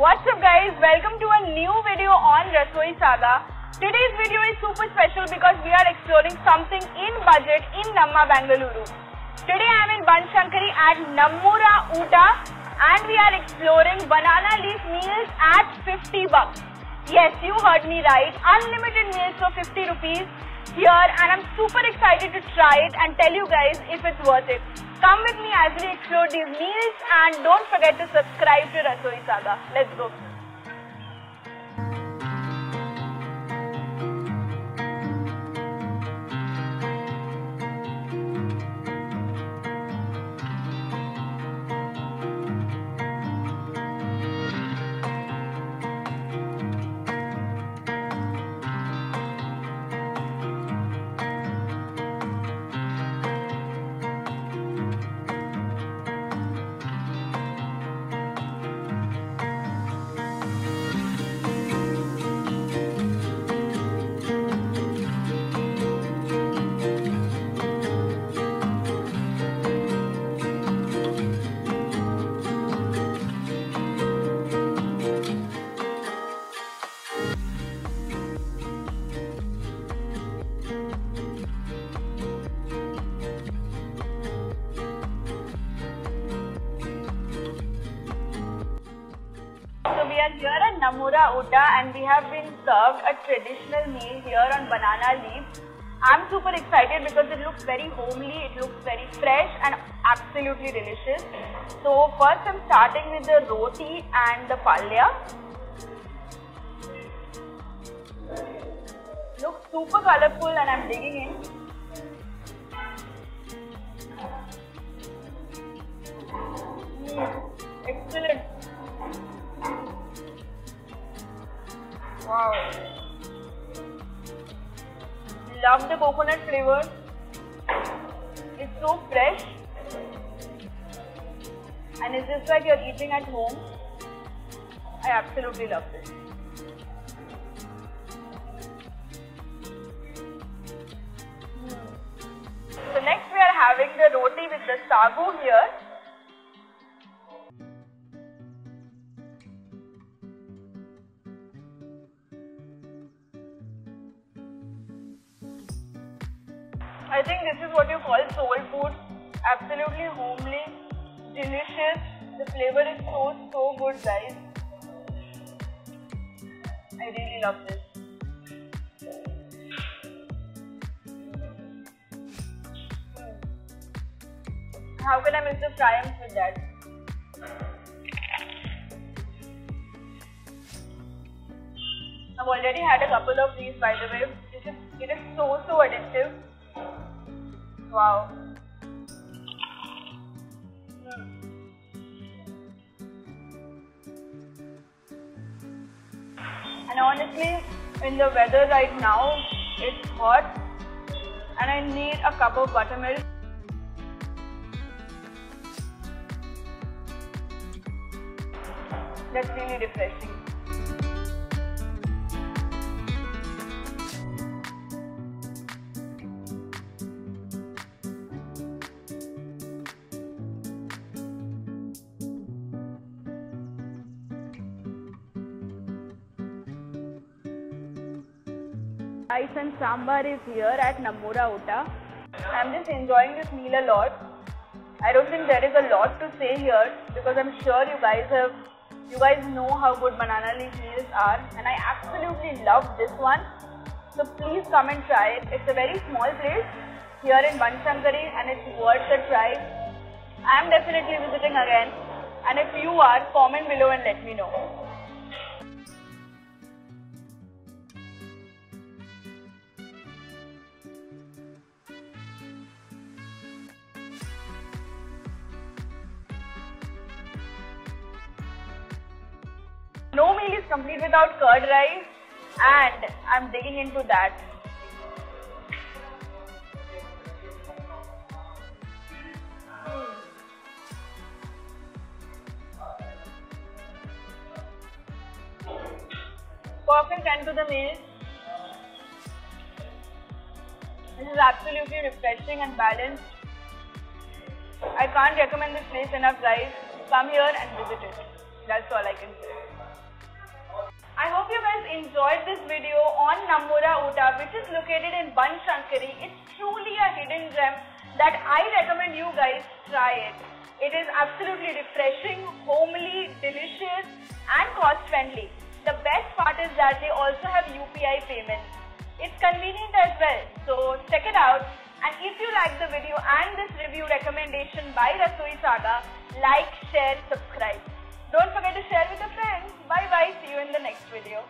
What's up guys, welcome to a new video on RasoiSaga. Today's video is super special because we are exploring something in budget in Namma Bengaluru. Today I am in Banashankari at Nammura Oota and we are exploring banana leaf meals at 50 bucks. Yes, you heard me right, unlimited meals for 50 rupees here, and I'm super excited to try it and tell you guys if it's worth it. Come with me as we explore these meals and don't forget to subscribe to RasoiSaga. Let's go. We are here at Nammura Oota and we have been served a traditional meal here on banana leaves. I'm super excited because it looks very homely, it looks very fresh and absolutely delicious. So first I'm starting with the roti and the palya. Looks super colorful and I'm digging in. Excellent. Wow, love the coconut flavor, it's so fresh and it's just like you're eating at home. I absolutely love this. So next we are having the roti with the sagu here. I think this is what you call soul food. Absolutely homely, delicious. The flavor is so good, guys. I really love this. How can I miss the triumph with that? I've already had a couple of these, by the way. It is so addictive. Wow. And honestly, in the weather right now, it's hot and I need a cup of buttermilk. That's really refreshing. Rice and sambar is here at Nammura Oota. I'm just enjoying this meal a lot. I don't think there is a lot to say here because I'm sure you guys know how good banana leaf meals are, and I absolutely love this one. So please come and try it. It's a very small place here in Banashankari and it's worth a try. I'm definitely visiting again, and if you are, comment below and let me know. No meal is complete without curd rice, and I'm digging into that. Perfect end to the meal. This is absolutely refreshing and balanced. I can't recommend this place enough, guys. Come here and visit it. That's all I can say. I hope you guys enjoyed this video on Nammura Oota, which is located in Banashankari. It's truly a hidden gem that I recommend you guys try it. It is absolutely refreshing, homely, delicious and cost friendly. The best part is that they also have UPI payment. It's convenient as well, so check it out. And if you like the video and this review recommendation by RasoiSaga, like, share, subscribe. Don't forget to share with your friends. Bye bye. See you in the next video.